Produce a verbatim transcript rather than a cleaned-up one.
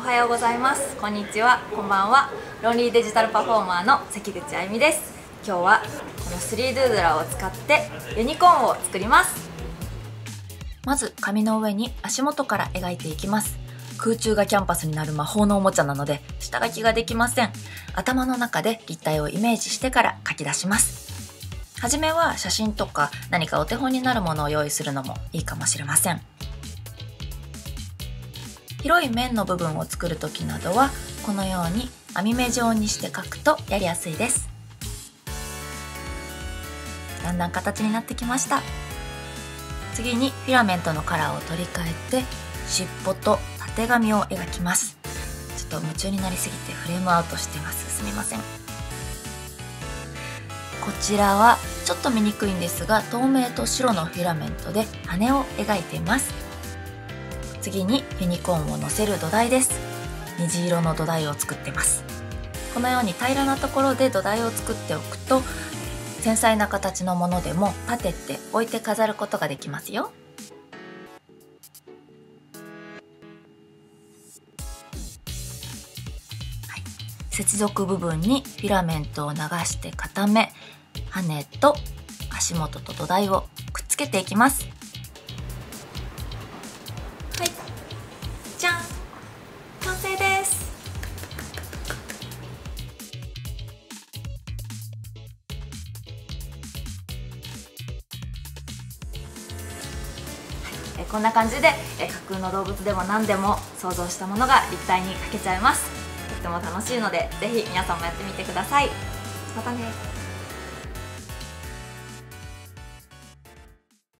おはようございます、こんにちは、こんばんは。ロンリーデジタルパフォーマーの関口あゆみです。今日はこの スリードゥードラー を使ってユニコーンを作ります。まず紙の上に足元から描いていきます。空中がキャンパスになる魔法のおもちゃなので下書きができません。頭の中で立体をイメージしてから書き出します。はじめは写真とか何かお手本になるものを用意するのもいいかもしれません。広い面の部分を作る時などはこのように網目状にして描くとやりやすいです。だんだん形になってきました。次にフィラメントのカラーを取り替えて尻尾とたてがみを描きます。ちょっと夢中になりすぎてフレームアウトしてます、すみません。こちらはちょっと見にくいんですが透明と白のフィラメントで羽を描いています。次にユニコーンを乗せる土台です。虹色の土台を作ってます。このように平らなところで土台を作っておくと繊細な形のものでも立てて置いて飾ることができますよ。はい、接続部分にフィラメントを流して固め、羽と足元と土台をくっつけていきます。はい、じゃん、完成です。こんな感じで架空の動物でも何でも想像したものが立体に描けちゃいます。とっても楽しいのでぜひ皆さんもやってみてください。またね。